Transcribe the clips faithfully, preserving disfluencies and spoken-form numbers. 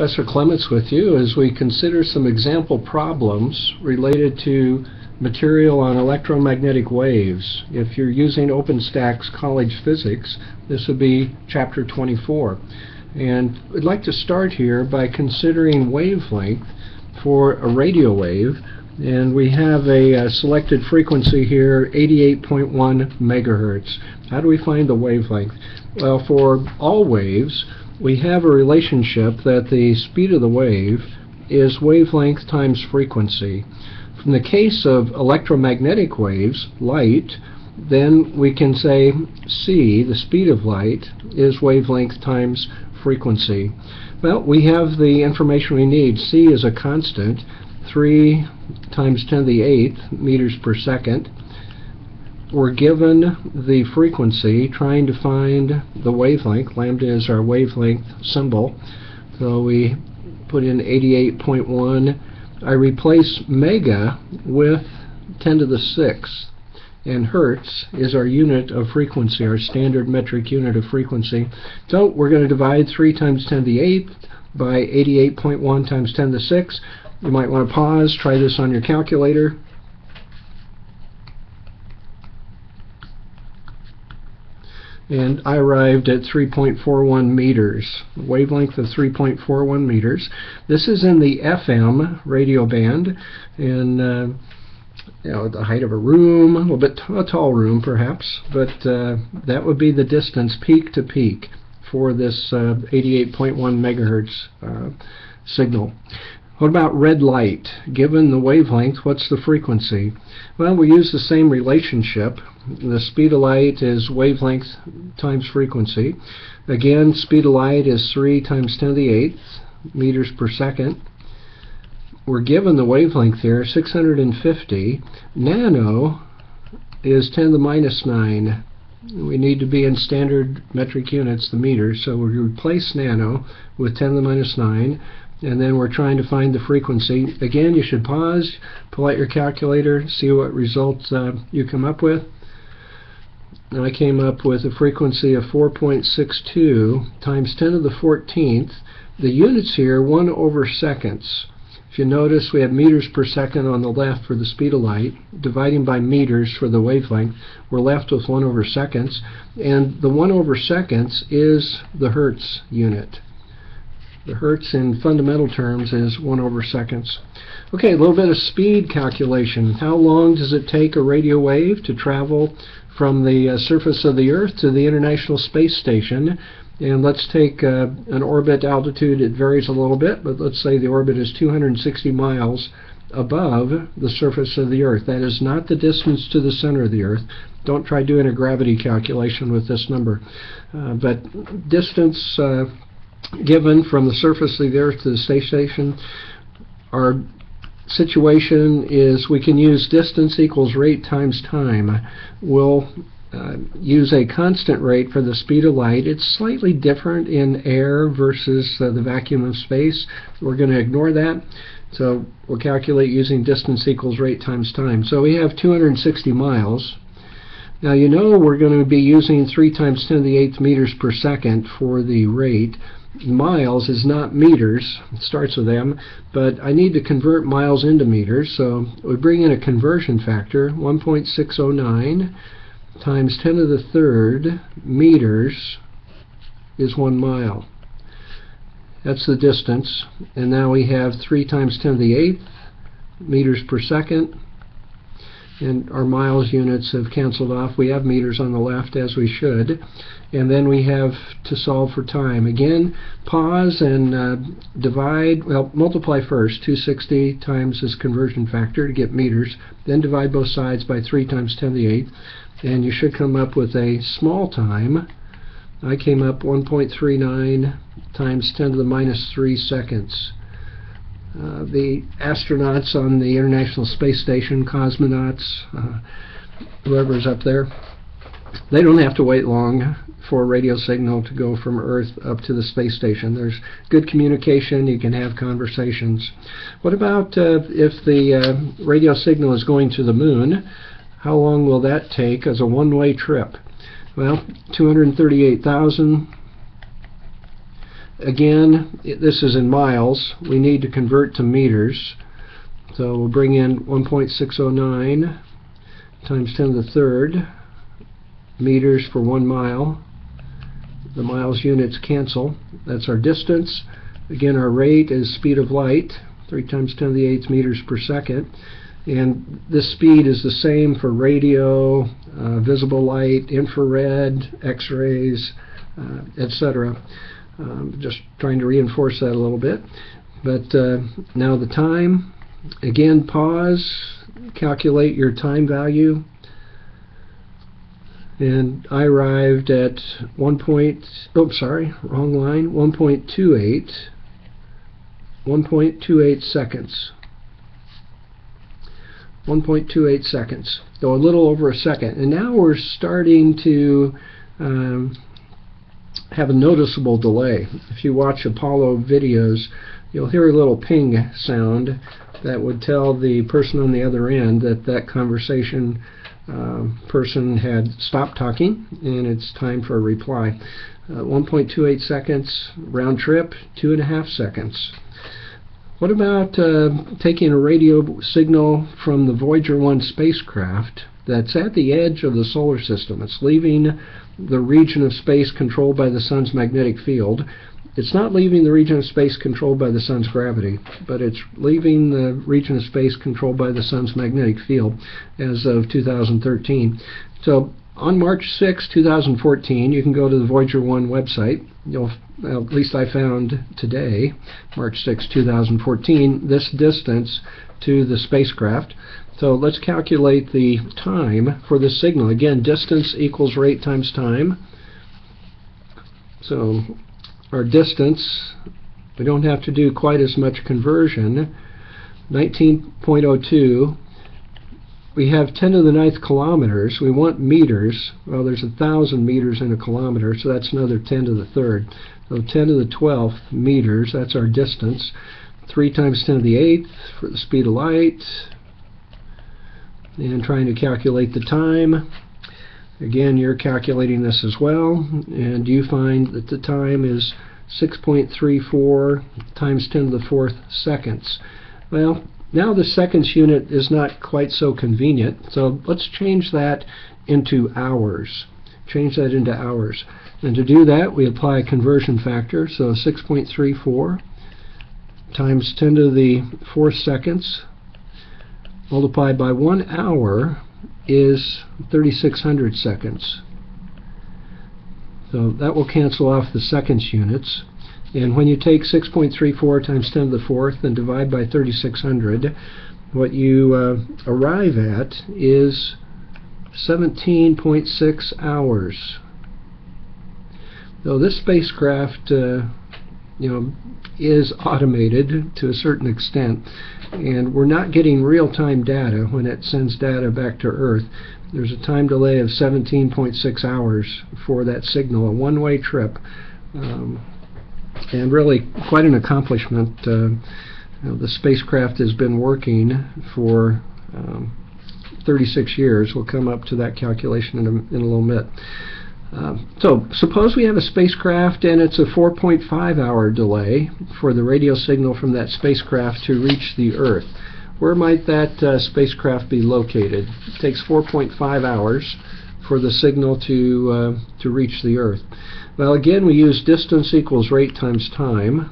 Professor Clements with you as we consider some example problems related to material on electromagnetic waves. If you're using OpenStax College Physics, this would be Chapter twenty-four. And I'd like to start here by considering wavelength for a radio wave. And we have a uh, selected frequency here, eighty-eight point one megahertz. How do we find the wavelength? Well, for all waves, we have a relationship that the speed of the wave is wavelength times frequency. In the case of electromagnetic waves, light, then we can say C, the speed of light, is wavelength times frequency. Well, we have the information we need. C is a constant, three times ten to the eighth meters per second. We're given the frequency, trying to find the wavelength. Lambda is our wavelength symbol. So we put in eighty-eight point one. I replace mega with ten to the sixth. And hertz is our unit of frequency, our standard metric unit of frequency. So we're going to divide three times ten to the eighth by eighty-eight point one times ten to the sixth. You might want to pause, try this on your calculator. And I arrived at three point four one meters, wavelength of three point four one meters. This is in the F M radio band, in uh, you know, the height of a room, a little bit t a tall room perhaps, but uh, that would be the distance peak to peak for this uh, eighty-eight point one megahertz uh, signal. What about red light? Given the wavelength, what's the frequency? Well, we use the same relationship. The speed of light is wavelength times frequency. Again, speed of light is three times ten to the eighth meters per second. We're given the wavelength here, six hundred fifty. Nano is ten to the minus nine. We need to be in standard metric units, the meter, so we replace nano with ten to the minus nine. And then we're trying to find the frequency. Again, you should pause, pull out your calculator, see what results uh, you come up with. And I came up with a frequency of four point six two times ten to the fourteenth. The units here, one over seconds. If you notice, we have meters per second on the left for the speed of light. Dividing by meters for the wavelength, we're left with one over seconds. And the one over seconds is the hertz unit. The hertz in fundamental terms is one over seconds. Okay, a little bit of speed calculation. How long does it take a radio wave to travel from the uh, surface of the Earth to the International Space Station? And let's take uh, an orbit altitude. It varies a little bit, but let's say the orbit is two hundred sixty miles above the surface of the Earth. That is not the distance to the center of the Earth. Don't try doing a gravity calculation with this number. Uh, but distance uh, given from the surface of the Earth to the space station, our situation is we can use distance equals rate times time. We'll uh, use a constant rate for the speed of light. It's slightly different in air versus uh, the vacuum of space. We're going to ignore that. So we'll calculate using distance equals rate times time. So we have two hundred sixty miles. Now, you know we're going to be using three times ten to the eighth meters per second for the rate. Miles is not meters, it starts with M, but I need to convert miles into meters, so we bring in a conversion factor, one point six oh nine times ten to the third meters is one mile. That's the distance, and now we have three times ten to the eighth meters per second, and our miles units have canceled off. We have meters on the left, as we should. And then we have to solve for time. Again, pause and uh, divide, well, multiply first, two hundred sixty times this conversion factor to get meters, then divide both sides by three times ten to the eighth, and you should come up with a small time. I came up one point three nine times ten to the minus three seconds. Uh, the astronauts on the International Space Station, cosmonauts, uh, whoever's up there, they don't have to wait long for a radio signal to go from Earth up to the space station. There's good communication. You can have conversations. What about uh, if the uh, radio signal is going to the moon? How long will that take as a one-way trip? Well, two hundred thirty-eight thousand Again, this is in miles. We need to convert to meters. So we'll bring in one point six oh nine times ten to the third meters for one mile. The miles units cancel. That's our distance. Again, our rate is speed of light, three times ten to the eighth meters per second. And this speed is the same for radio, uh, visible light, infrared, x-rays, uh, et cetera. Um, just trying to reinforce that a little bit. But uh, now the time. Again, pause, calculate your time value. And I arrived at one point, oh, sorry, wrong line, one point two eight seconds. one point two eight seconds, so a little over a second. And now we're starting to um, have a noticeable delay. If you watch Apollo videos, you'll hear a little ping sound that would tell the person on the other end that that conversation Uh, person had stopped talking and it's time for a reply. Uh, one point two eight seconds, round trip, two and a half seconds. What about uh, taking a radio signal from the Voyager one spacecraft that's at the edge of the solar system? It's leaving the region of space controlled by the sun's magnetic field. It's not leaving the region of space controlled by the sun's gravity, but it's leaving the region of space controlled by the sun's magnetic field as of two thousand thirteen. So on March sixth two thousand fourteen, you can go to the Voyager one website. You'll, at least I found today, March sixth two thousand fourteen, this distance to the spacecraft. So let's calculate the time for this signal. Again, distance equals rate times time. So our distance, we don't have to do quite as much conversion, nineteen point oh two. We have ten to the ninth kilometers. We want meters. Well, there's a thousand meters in a kilometer, so that's another ten to the third. So ten to the twelfth meters, that's our distance. three times ten to the eighth for the speed of light. And trying to calculate the time. Again, you're calculating this as well, and you find that the time is six point three four times ten to the fourth seconds. Well, now the seconds unit is not quite so convenient, so let's change that into hours. Change that into hours. And to do that, we apply a conversion factor, so six point three four times ten to the fourth seconds multiplied by one hour is thirty-six hundred seconds. So that will cancel off the seconds units. And when you take six point three four times ten to the fourth and divide by thirty-six hundred, what you uh, arrive at is seventeen point six hours. So this spacecraft uh, you know, is automated to a certain extent, and we're not getting real-time data when it sends data back to Earth. There's a time delay of seventeen point six hours for that signal, a one-way trip, um, and really quite an accomplishment. Uh, you know, the spacecraft has been working for um, thirty-six years. We'll come up to that calculation in a, in a little bit. Uh, so suppose we have a spacecraft and it's a four point five hour delay for the radio signal from that spacecraft to reach the Earth. Where might that uh, spacecraft be located? It takes four point five hours for the signal to, uh, to reach the Earth. Well, again, we use distance equals rate times time.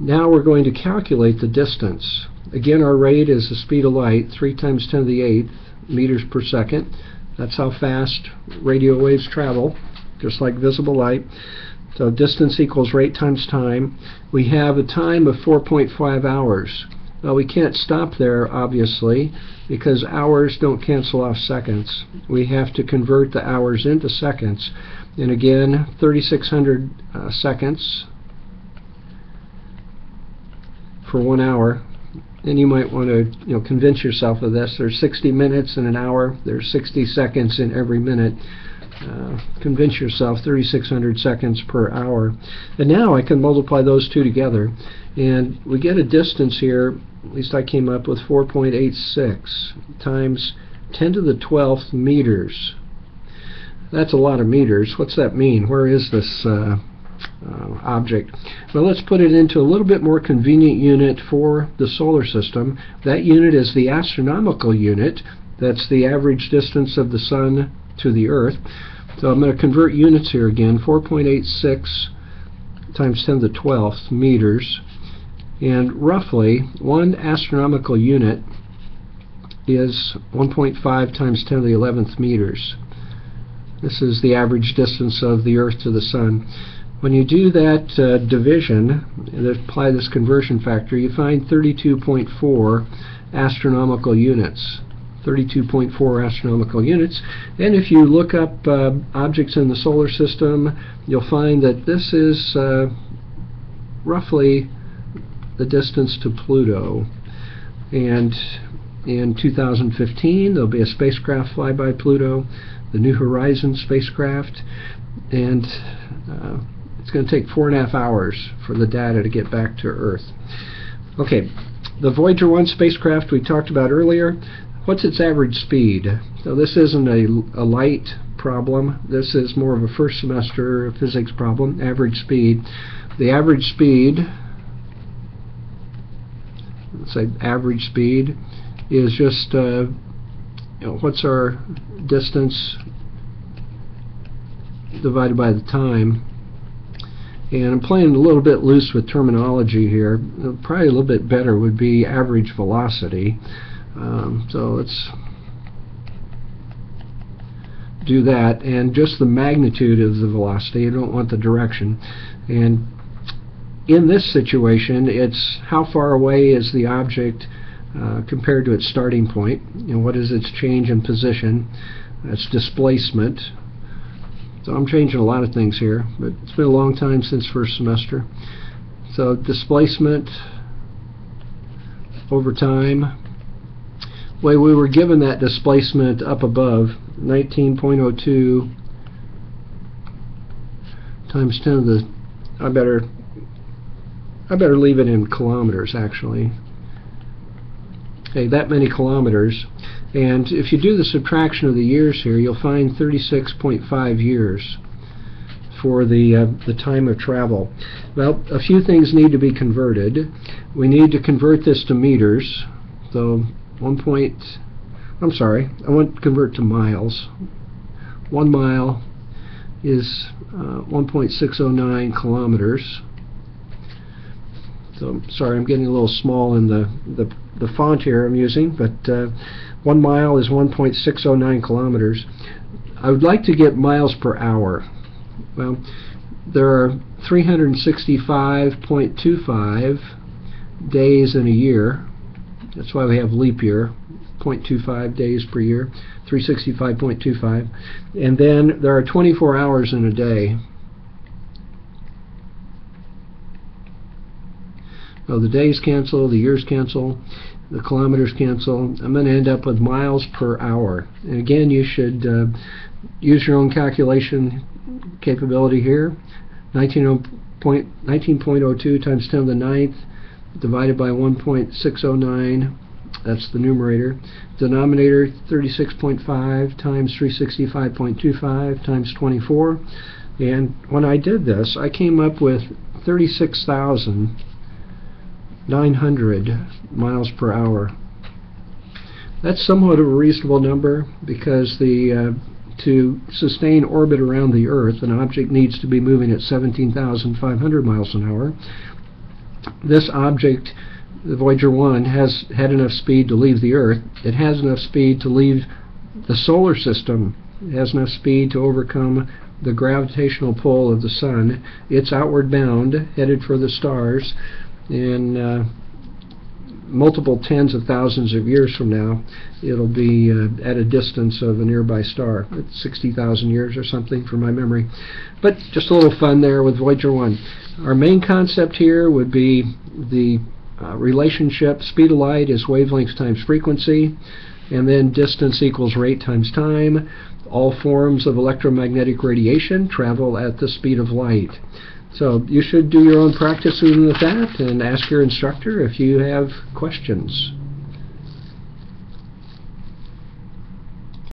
Now we're going to calculate the distance. Again, our rate is the speed of light, three times ten to the eighth meters per second. That's how fast radio waves travel, just like visible light. So distance equals rate times time. We have a time of four point five hours. Well, we can't stop there, obviously, because hours don't cancel off seconds. We have to convert the hours into seconds. And again, thirty-six hundred uh, seconds for one hour. And you might want to you know, convince yourself of this. There's sixty minutes in an hour. There's sixty seconds in every minute. Uh, convince yourself, thirty-six hundred seconds per hour. And now I can multiply those two together. And we get a distance here, at least I came up with four point eight six times ten to the twelfth meters. That's a lot of meters. What's that mean? Where is this uh, uh, object. But let's put it into a little bit more convenient unit for the solar system. That unit is the astronomical unit. That's the average distance of the Sun to the Earth. So I'm going to convert units here again, four point eight six times ten to the twelfth meters, and roughly one astronomical unit is one point five times ten to the eleventh meters. This is the average distance of the Earth to the Sun. When you do that uh, division and apply this conversion factor, you find thirty-two point four astronomical units. thirty-two point four astronomical units. And if you look up uh, objects in the solar system, you'll find that this is uh, roughly the distance to Pluto. And in two thousand fifteen, there'll be a spacecraft fly by Pluto, the New Horizons spacecraft, and uh, it's going to take four and a half hours for the data to get back to Earth. Okay, the Voyager one spacecraft we talked about earlier. What's its average speed? So this isn't a, a light problem. This is more of a first semester physics problem, average speed. The average speed, let's say average speed, is just, uh, you know, what's our distance divided by the time. And I'm playing a little bit loose with terminology here. Probably a little bit better would be average velocity. Um, so let's do that, and just the magnitude of the velocity. You don't want the direction. And in this situation, it's how far away is the object uh, compared to its starting point, and what is its change in position, its displacement. So I'm changing a lot of things here, but it's been a long time since first semester. So displacement over time. Well, we were given that displacement up above, nineteen point zero two times ten to the, I better I better leave it in kilometers actually. Okay, that many kilometers. And if you do the subtraction of the years here, you'll find thirty-six point five years for the uh, the time of travel. Well, a few things need to be converted. We need to convert this to meters. So One point, I'm sorry, I want to convert to miles. One mile is uh, one point six zero nine kilometers. So, sorry, I'm getting a little small in the, the, the font here I'm using, but uh, one mile is one point six zero nine kilometers. I would like to get miles per hour. Well, there are three hundred sixty-five point two five days in a year. That's why we have leap year, zero point two five days per year, three hundred sixty-five point two five. And then there are twenty-four hours in a day. So the days cancel, the years cancel, the kilometers cancel. I'm going to end up with miles per hour. And again, you should uh, use your own calculation capability here. nineteen point zero two times ten to the ninth. Divided by one point six zero nine, that's the numerator. Denominator, thirty-six point five times three hundred sixty-five point two five times twenty-four. And when I did this, I came up with thirty-six thousand nine hundred miles per hour. That's somewhat of a reasonable number, because the uh, to sustain orbit around the Earth, an object needs to be moving at seventeen thousand five hundred miles an hour. This object, the Voyager one, has had enough speed to leave the Earth. It has enough speed to leave the solar system. It has enough speed to overcome the gravitational pull of the Sun. It's outward bound, headed for the stars, and uh, multiple tens of thousands of years from now, it'll be uh, at a distance of a nearby star. It's sixty thousand years or something from my memory. But just a little fun there with Voyager one. Our main concept here would be the uh, relationship. Speed of light is wavelength times frequency, and then distance equals rate times time. All forms of electromagnetic radiation travel at the speed of light. So you should do your own practices with that and ask your instructor if you have questions.